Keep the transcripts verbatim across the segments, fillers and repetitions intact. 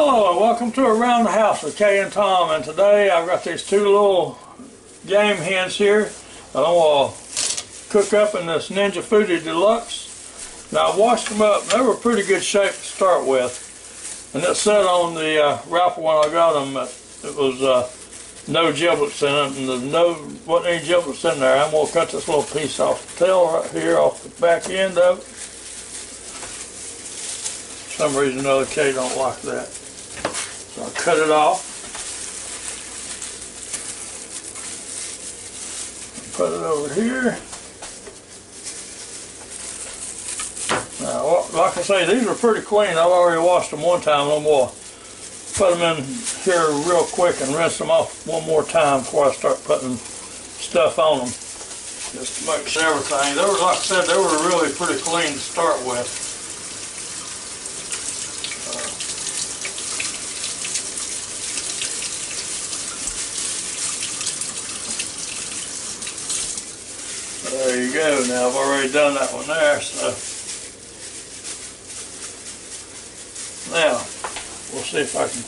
Hello and welcome to Around the House with Kay and Tom, and today I've got these two little game hens here that I want to cook up in this Ninja Foodi Deluxe. Now I washed them up. They were pretty good shape to start with, and it said on the uh, wrapper when I got them that it was uh, no giblets in it, and there's no, wasn't any giblets in there. I'm going to cut this little piece off the tail right here, off the back end of it. For some reason or another, Kay don't like that. So I'll cut it off. Put it over here. Now, like I say, these are pretty clean. I've already washed them one time. I'm going to put them in here real quick and rinse them off one more time before I start putting stuff on them. Just to mix everything. They were, like I said, they were really pretty clean to start with. There you go. Now I've already done that one there, so now we'll see if I can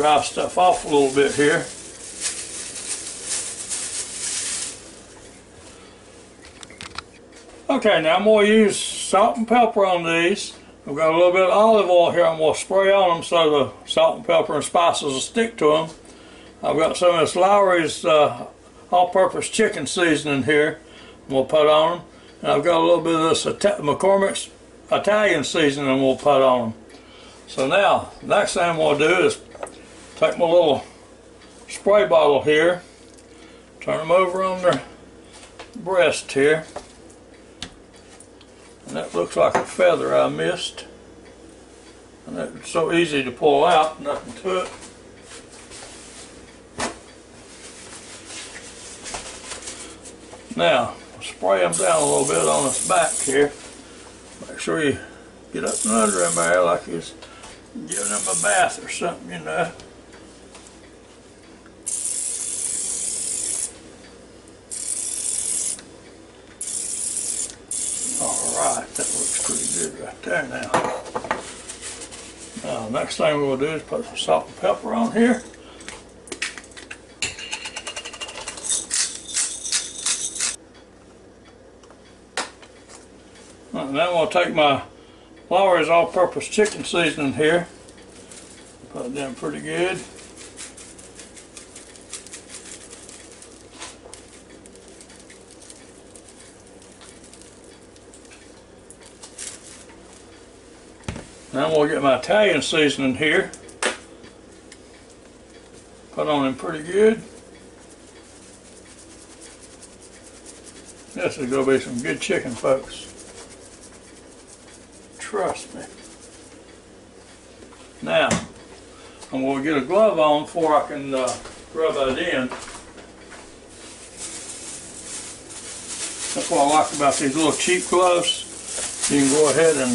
dry stuff off a little bit here. Okay, now I'm going to use salt and pepper on these. I've got a little bit of olive oil here. I'm going to spray on them so the salt and pepper and spices will stick to them. I've got some of this Lawry's uh, all-purpose chicken seasoning here. We'll put on them, and I've got a little bit of this Ita McCormick's Italian seasoning we'll put on them. So now, next thing I'm going to do is take my little spray bottle here, turn them over on their breast here, and that looks like a feather I missed, and that's so easy to pull out, nothing to it. Now, spray them down a little bit on this back here. Make sure you get up and under them there like you're giving them a bath or something, you know. Alright, that looks pretty good right there now. Now, next thing we'll do is put some salt and pepper on here. And then I'm going to take my Lawry's all-purpose chicken seasoning here, put it down pretty good. Now I'm going to get my Italian seasoning here, put on them pretty good. This is going to be some good chicken, folks. Trust me. Now, I'm going to get a glove on before I can uh, rub that in. That's what I like about these little cheap gloves. You can go ahead and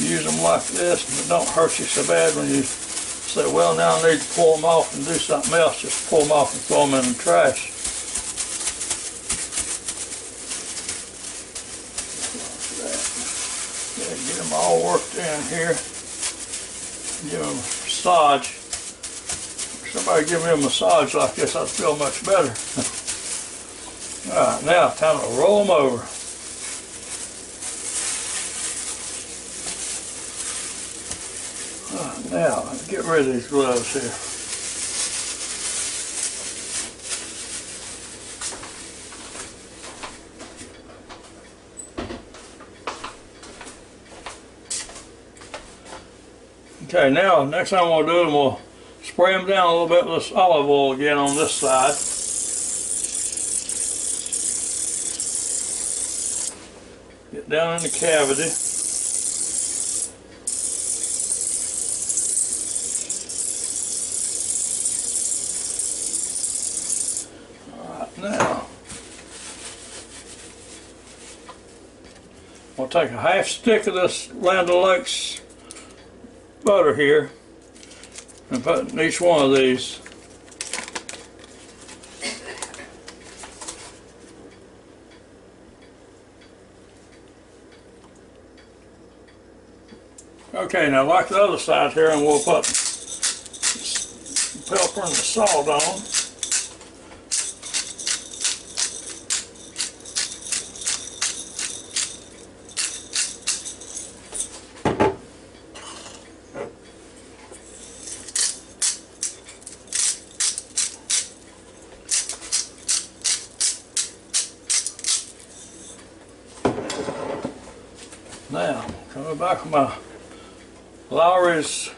use them like this, and it don't hurt you so bad when you say, well, now I need to pull them off and do something else. Just pull them off and throw them in the trash. Get them all worked in here. Give them a massage. If somebody give me a massage like this, I'd feel much better. Alright, now time to roll them over. Right, now, let's get rid of these gloves here. Okay, now next thing I'm going to do is we'll spray them down a little bit with this olive oil again on this side. Get down in the cavity. Alright, now we'll take a half stick of this Land O'Lakes butter here and put in each one of these. Okay, now like the other side here, and we'll put pepper and the salt on. Now, coming back with my Lawry's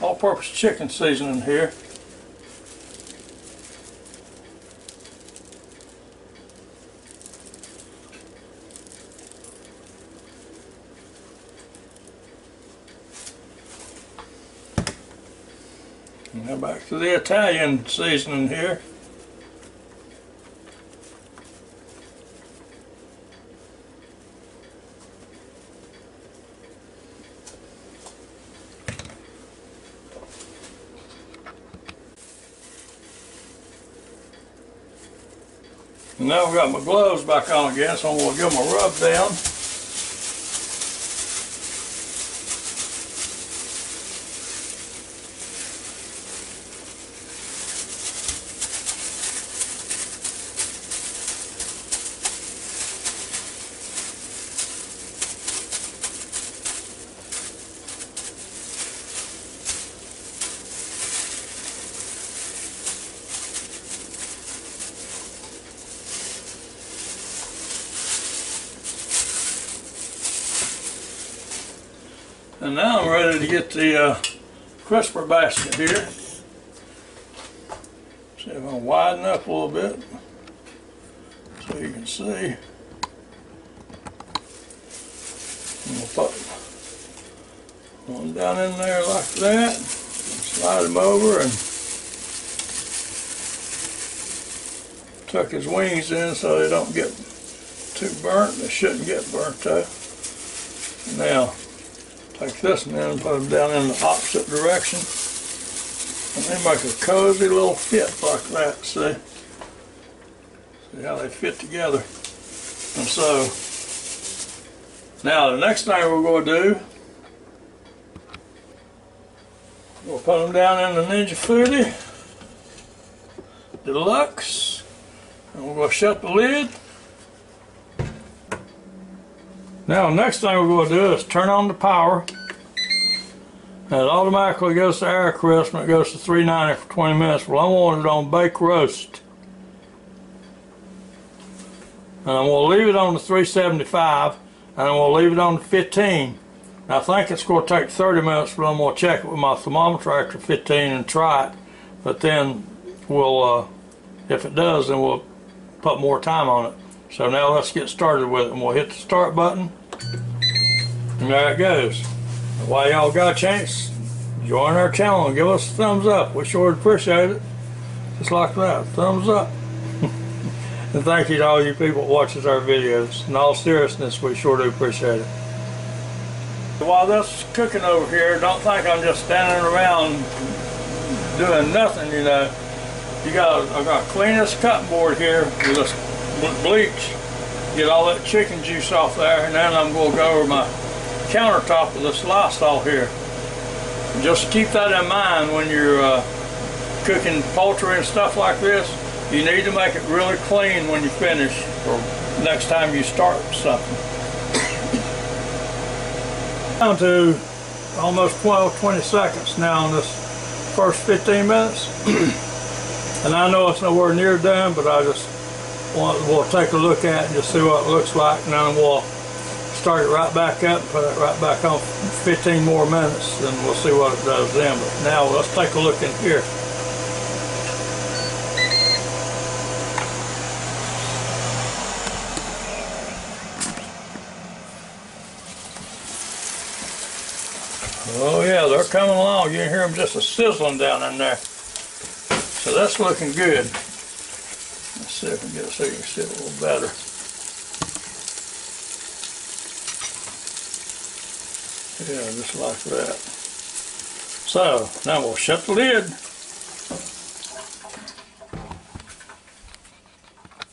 all-purpose chicken seasoning here. Now back to the Italian seasoning here. Now I've got my gloves back on again, so I'm going to give them a rub down. And now I'm ready to get the uh, crisper basket here. See if I can widen up a little bit so you can see. And we'll put one down in there like that. Slide him over and tuck his wings in so they don't get too burnt. They shouldn't get burnt though. Now, take this and then put them down in the opposite direction. And they make a cozy little fit like that, see? See how they fit together. And so, now the next thing we're going to do, we'll put them down in the Ninja Foodi Deluxe. And we're going to shut the lid. Now, next thing we're going to do is turn on the power. Now, it automatically goes to air crisp and it goes to three ninety for twenty minutes. Well, I want it on bake roast. And I'm going to leave it on the three seventy-five, and I'm going to leave it on the fifteen. Now, I think it's going to take thirty minutes, but I'm going to check it with my thermometer after fifteen and try it. But then we'll, uh, if it does, then we'll put more time on it. So now let's get started with it, and we'll hit the start button. And there it goes. While y'all got a chance, join our channel and give us a thumbs up. We sure appreciate it. Just like that, thumbs up. And thank you to all you people that watches our videos. In all seriousness, we sure do appreciate it. While that's cooking over here, don't think I'm just standing around doing nothing, you know. You got, I got to clean this cutting board here with this bleach, get all that chicken juice off there, and then I'm going to go over my countertop with this Lysol here. Just keep that in mind when you're uh, cooking poultry and stuff like this. You need to make it really clean when you finish, or next time you start something. Down to almost twelve, twenty seconds now on this first fifteen minutes. And I know it's nowhere near done, but I just we'll take a look at it and just see what it looks like, and then we'll start it right back up and put it right back on fifteen more minutes, and we'll see what it does then. But now let's take a look in here. Oh yeah, they're coming along. You can hear them just a sizzling down in there. So that's looking good. Let's see if we can get it so you can see it a little better. Yeah, just like that. So, now we'll shut the lid.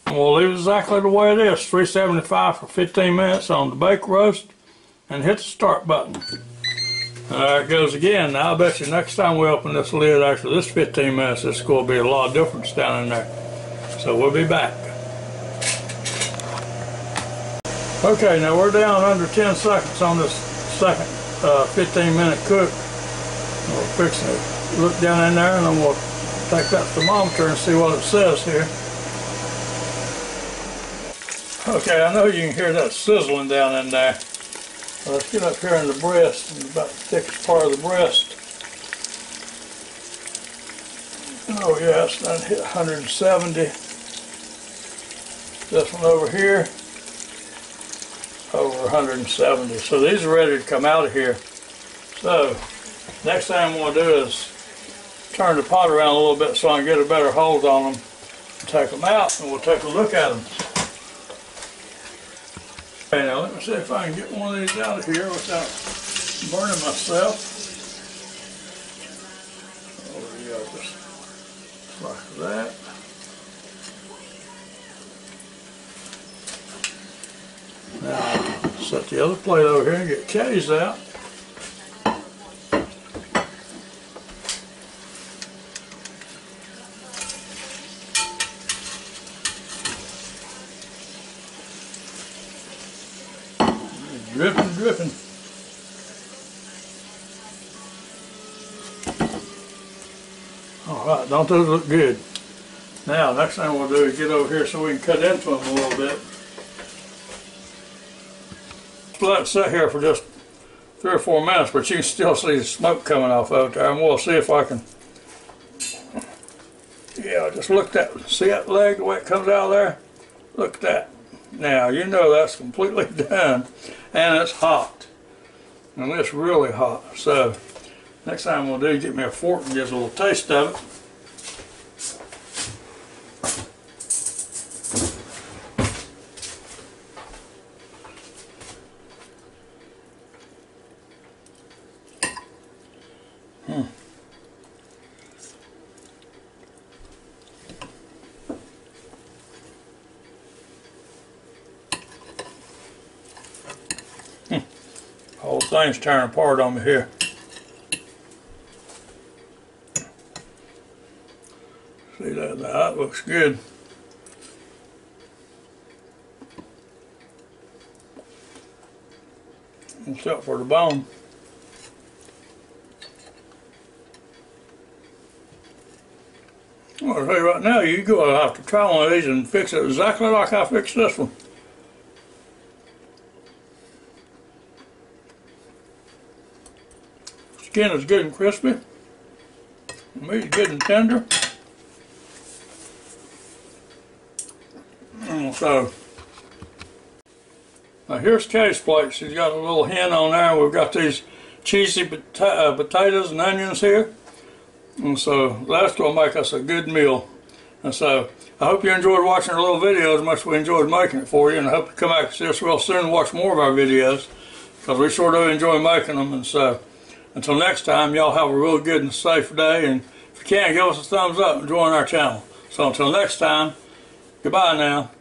And we'll leave it exactly the way it is, three seventy-five for fifteen minutes on the bake roast, and hit the start button. There it goes again. Now I bet you next time we open this lid after this fifteen minutes, it's going to be a lot of difference down in there. So we'll be back. Okay, now we're down under ten seconds on this second uh, fifteen minute cook. We're fixing to look down in there, and then we'll take that thermometer and see what it says here. Okay, I know you can hear that sizzling down in there. Let's get up here in the breast, in about the thickest part of the breast. Oh yeah, it's done hit one seventy. This one over here, over one seventy. So these are ready to come out of here. So next thing I'm going to do is turn the pot around a little bit so I can get a better hold on them. Take them out, and we'll take a look at them. Okay, now let me see if I can get one of these out of here without burning myself. Over here, just like that. Now, set the other plate over here and get Katie's out. Dripping, dripping. All right, don't those look good? Now, next thing we'll do is get over here so we can cut into them a little bit. Let it sit here for just three or four minutes, but you can still see the smoke coming off of it there, and we'll see if I can. Yeah, just look that. See that leg, the way it comes out of there? Look at that. Now, you know that's completely done, and it's hot, and it's really hot. So next thing I'm going to do is get me a fork and get a little taste of it. Hmm. Whole thing's tearing apart on me here. See that? That looks good. Except for the bone. Well, I'll tell you right now, you go out have to try one of these and fix it exactly like I fixed this one. Skin is good and crispy. The meat is good and tender. And so, now here's Katie's plate. She's got a little hen on there. We've got these cheesy pota uh, potatoes and onions here. And so that's what will make us a good meal. And so I hope you enjoyed watching our little video as much as we enjoyed making it for you. And I hope you come back and see us real soon and watch more of our videos, because we sure do enjoy making them. And so, until next time, y'all have a real good and safe day, and if you can, give us a thumbs up and join our channel. So until next time, goodbye now.